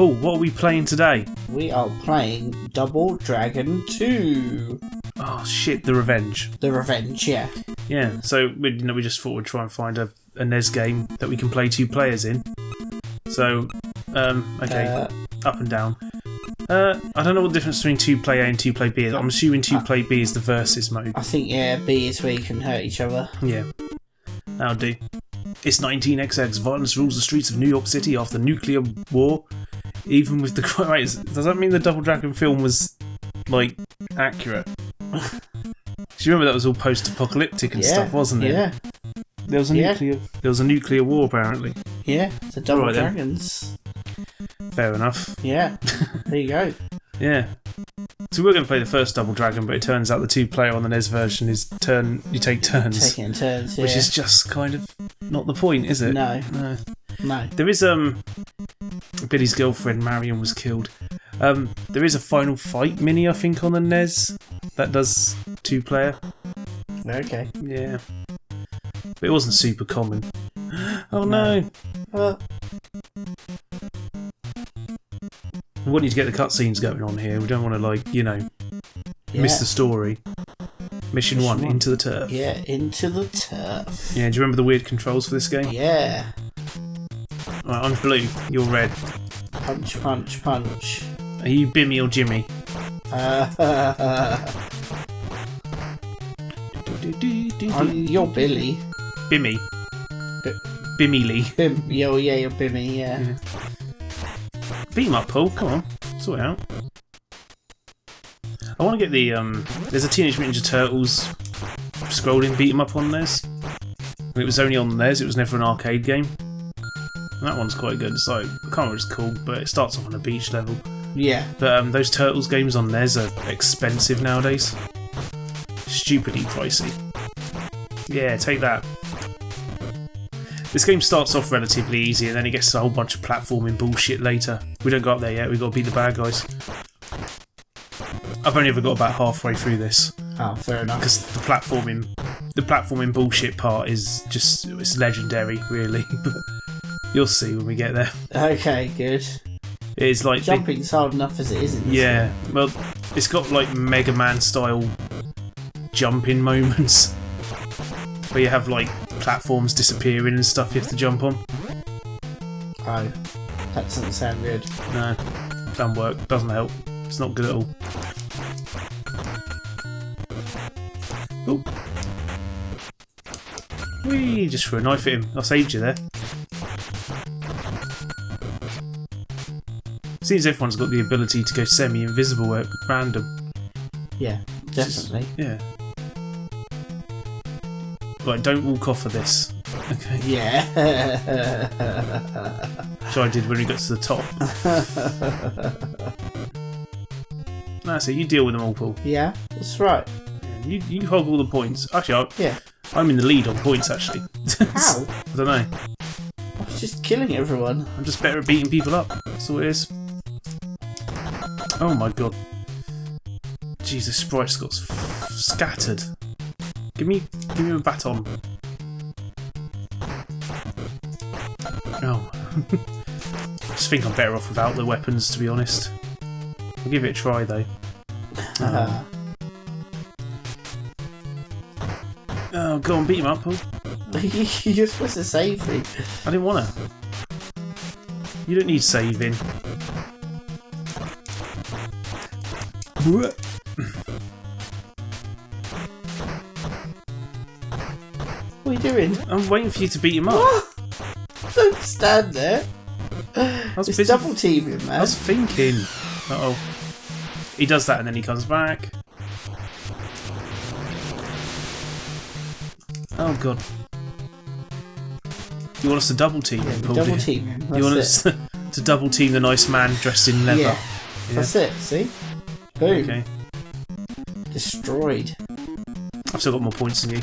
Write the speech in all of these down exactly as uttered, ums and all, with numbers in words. Cool, what are we playing today? We are playing Double Dragon two. Oh shit, the Revenge. The Revenge, yeah. Yeah, so we, you know, we just thought we'd try and find a, a N E S game that we can play two players in. So, um, okay, uh, up and down. Uh, I don't know what the difference between two-play A and two-play B is. I'm assuming two-play B is the versus mode. I think, yeah, B is where you can hurt each other. Yeah, that'll do. It's nineteen X X. Violence rules the streets of New York City after nuclear war. Even with the... Wait, does that mean the Double Dragon film was, like, accurate? Do you remember that was all post-apocalyptic and yeah, stuff, wasn't it? Yeah. There was a yeah. nuclear... There was a nuclear war, apparently. Yeah, the Double right, Dragons. Then. Fair enough. Yeah. There you go. Yeah. So we were going to play the first Double Dragon, but it turns out the two-player on the N E S version is turn. You take turns. Taking turns, yeah. Which is just kind of not the point, is it? No. No. No. There is um, Billy's girlfriend Marion was killed. Um, there is a Final Fight mini, I think, on the N E S that does two-player. Okay. Yeah. But it wasn't super common. Oh no. no. Uh. We want you to get the cutscenes going on here. We don't want to, like, you know, yeah. miss the story. Mission, Mission one, one, into the turf. Yeah, into the turf. Yeah, do you remember the weird controls for this game? Yeah. Right, I'm blue, you're red. Punch, punch, punch. Are you Bimmy or Jimmy? Uh, I'm, you're Billy. Bimmy. B Bimmy Lee. Bim yo, yeah, you're Bimmy, yeah. yeah. Beat 'em up, Paul. Come on, sort it out. I want to get the um. There's a Teenage Mutant Ninja Turtles scrolling beat 'em up on N E S. It was only on N E S. It was never an arcade game. And that one's quite good. It's like, I can't remember what it's called, but it starts off on a beach level. Yeah. But um, those Turtles games on N E S are expensive nowadays. Stupidly pricey. Yeah, take that. This game starts off relatively easy and then it gets a whole bunch of platforming bullshit later. We don't go up there yet, we've got to beat the bad guys. I've only ever got about halfway through this. Oh, fair enough. Because the platforming, the platforming bullshit part is just, it's legendary, really. But you'll see when we get there. Okay, good. It's like... Jumping's hard enough as it is, isn't it? Yeah, well, it's got like Mega Man style jumping moments. Where you have like platforms disappearing and stuff you have to jump on. Oh, that doesn't sound good. No, doesn't work, doesn't help. It's not good at all. Ooh. Whee, just threw a knife at him. I saved you there. Seems everyone's got the ability to go semi-invisible at random. Yeah, definitely. Just, yeah. Right, don't walk off of this. Okay. Yeah. Which I did when we got to the top. That's it, you deal with them all, Paul. Yeah, that's right. You, you hog all the points. Actually, I, yeah. I'm in the lead on points, actually. How? I don't know. I was just killing everyone. I'm just better at beating people up. That's all it is. Oh my god. Jesus, Sprite's got scattered. Give me, give me a baton. Oh. I just think I'm better off without the weapons, to be honest. I'll give it a try, though. Um. Oh, go on, beat him up, Paul. You're supposed to save me. I didn't want to. You don't need saving. What are you doing? I'm waiting for you to beat him up. What? Don't stand there. It's busy. Double teaming, man. I was thinking. Uh oh. He does that and then he comes back. Oh god. You want us to double team him? Yeah, double team him. You want us to, to double team the nice man dressed in leather? Yeah. Yeah. That's it. See? Boom. Okay. Destroyed. I've still got more points than you.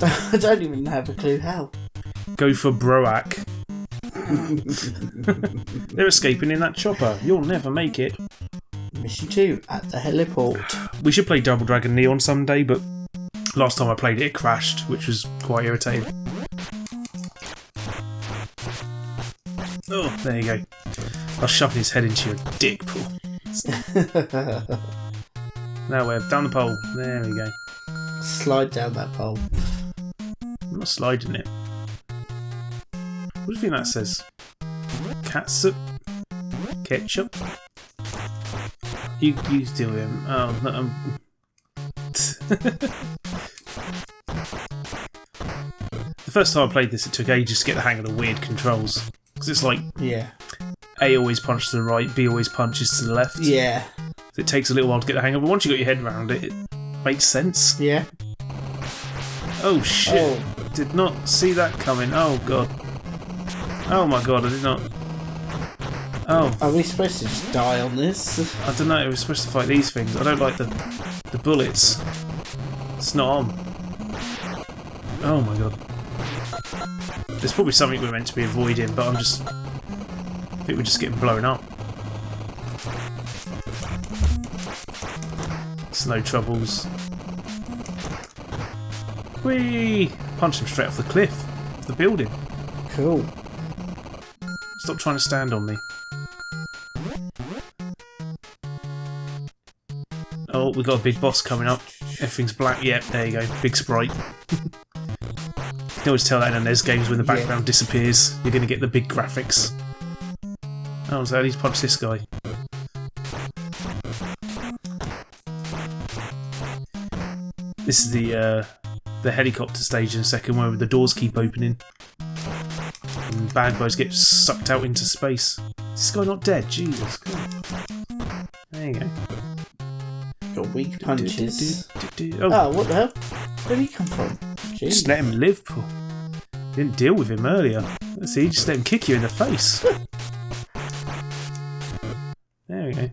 I don't even have a clue how. Go for Broak. They're escaping in that chopper. You'll never make it. Mission two at the heliport. We should play Double Dragon Neon someday, but last time I played it, it crashed, which was quite irritating. Oh, Oh, there you go. I'll shove his head into your dick, Paul. Now we're down the pole. There we go. Slide down that pole. I'm not sliding it. What do you think that says? Catsup? Ketchup? You, you deal with him. Oh, no, I'm... The first time I played this, it took ages to get the hang of the weird controls. Because it's like... Yeah. A always punches to the right, B always punches to the left. Yeah. So it takes a little while to get the hang of it. Once you got your head around it, it makes sense. Yeah. Oh shit. Oh. Did not see that coming. Oh god. Oh my god, I did not. Oh. Are we supposed to just die on this? I don't know, we're supposed to fight these things. I don't like the the bullets. It's not on. Oh my god. There's probably something we're meant to be avoiding, but I'm just... I think we're just getting blown up. It's no troubles. Whee! Punch him straight off the cliff. The building. Cool. Stop trying to stand on me. Oh, we got a big boss coming up. Everything's black. Yep, there you go. Big sprite. You can always tell that in those games when the background yeah. disappears. You're going to get the big graphics. Oh, so he's punched this guy. This is the uh, the helicopter stage in a second, where the doors keep opening. And bad boys get sucked out into space. Is this guy not dead? Jesus. There you go. Your weak punches. Do, do, do, do, do. Oh. Oh, what the hell? Where did he come from? Jeez. Just let him live, Paul. Didn't deal with him earlier. See, he just let him kick you in the face. There we go.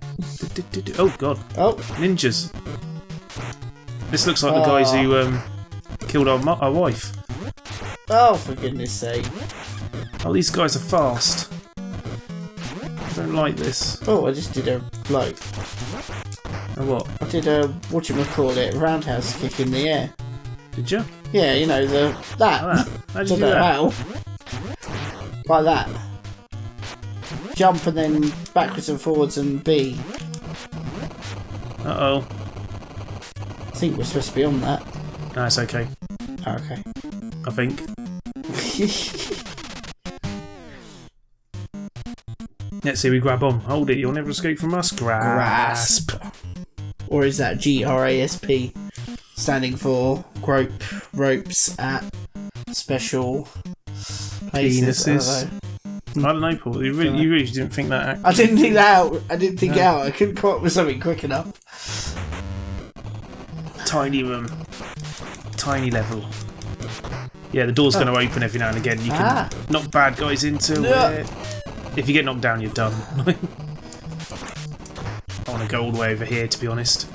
Oh god. Oh. Ninjas. This looks like oh. the guys who um, killed our, mu our wife. Oh, for goodness sake. Oh, these guys are fast. I don't like this. Oh, I just did a bloke. A what? I did a, whatchamacallit, roundhouse kick in the air. Did you? Yeah, you know, the that. Oh, that. How did you do that? How. Like that. Jump and then backwards and forwards and B. Uh-oh. I think we're supposed to be on that. No, it's okay. Oh, okay. I think. Let's see, we grab on. Hold it, you'll never escape from us. Grasp. Grasp. Or is that G R A S P? Standing for grope, ropes at special places. Penises. I don't know, Paul. You really, you really didn't think that out. I didn't think that out. I didn't think no. it out. I couldn't come up with something quick enough. Tiny room. Tiny level. Yeah, the door's oh. going to open every now and again. You ah. can knock bad guys into no. it. If you get knocked down, you're done. I want to go all the way over here, to be honest.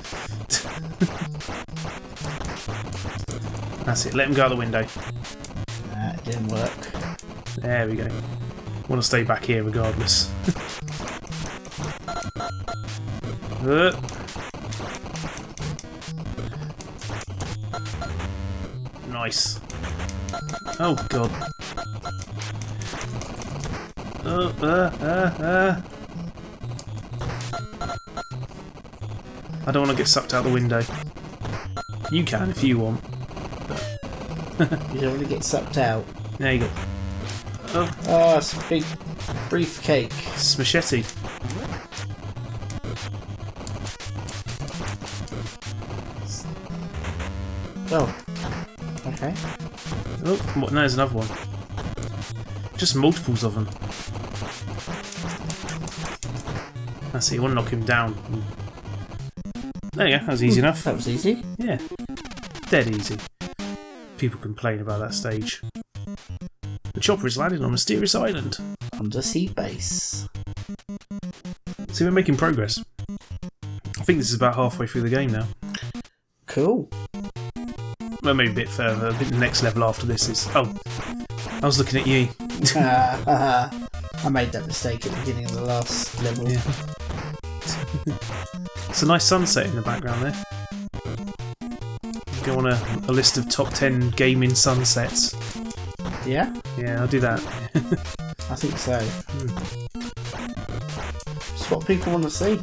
That's it. Let him go out the window. That didn't work. There we go. I want to stay back here regardless. uh. Nice. Oh god. Uh, uh, uh, uh. I don't want to get sucked out the window. You can if you want. You don't want to get sucked out. There you go. Oh, oh, it's a big briefcake. It's machete. Oh. Okay. Oh, what? No, there's another one. Just multiples of them. That's it, you want to knock him down. There you go, that was easy mm, enough. That was easy? Yeah. Dead easy. People complain about that stage. The chopper is landing on a mysterious island. Undersea base. See, we're making progress. I think this is about halfway through the game now. Cool. Well, maybe a bit further. I think the next level after this is... Oh, I was looking at you. uh, I made that mistake at the beginning of the last level. Yeah. It's a nice sunset in the background there. Go on a, a list of top ten gaming sunsets. Yeah? Yeah, I'll do that. I I think so. Hmm. Just what people want to see. I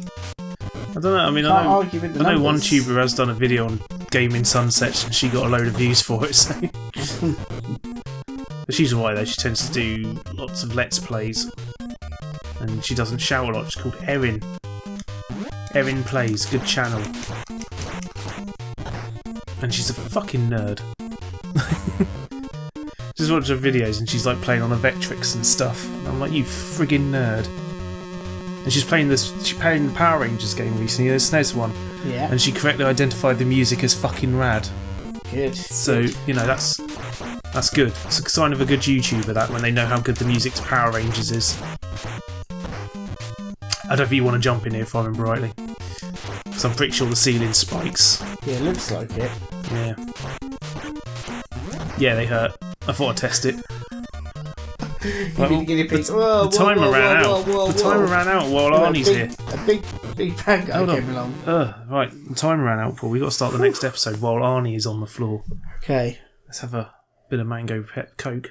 don't know, I mean, I know, I know one tuber has done a video on Gaming Sunsets and she got a load of views for it, so... But she's alright though, she tends to do lots of Let's Plays. And she doesn't shout a lot, she's called Erin. Erin Plays, good channel. And she's a fucking nerd. Just watch her videos and she's like playing on a Vectrix and stuff. And I'm like, you friggin' nerd. And she's playing this. She's playing the Power Rangers game recently, the S N E S one. Yeah. And she correctly identified the music as fucking rad. Good. So good. You know that's that's good. It's a sign of a good YouTuber that when they know how good the music to Power Rangers is. I don't think you want to jump in here if I remember rightly. Because I'm pretty sure the ceiling spikes. Yeah, it looks like it. Yeah. Yeah, they hurt. I thought I'd test it. Like, well, the whoa, timer whoa, whoa, ran whoa, whoa, out. Whoa, whoa, the timer whoa. ran out while no, Arnie's big, here. A big, big bang guy came along. Uh, right, the timer ran out, Paul. We've got to start the next episode while Arnie is on the floor. Okay. Let's have a bit of mango pep coke.